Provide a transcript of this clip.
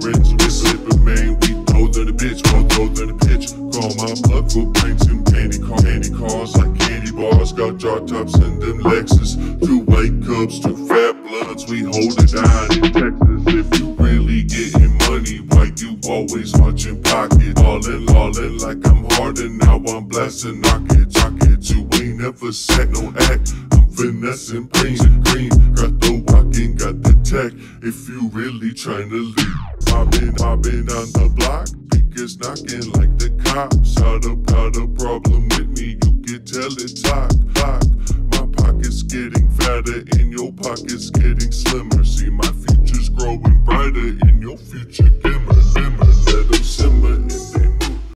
Lorenz, Mississippi, man, we colder than a bitch, more colder than a pitch. Call my plug for paints and candy cars like candy bars. Got jar tops and them Lexus, two white cups, two fat bloods, we hold it down in Texas. If you really getting money, why you always watching pocket? All in like I'm Harden, now I'm blasting, knock it, you ain't never said no act. Finessing, green and green, got the walking, got the tech. If you really trying to leave, I've been on the block, niggas knocking like the cops. Had a problem with me, you can tell it talk. My pocket's getting fatter, and your pocket's getting slimmer. See, my future's growing brighter.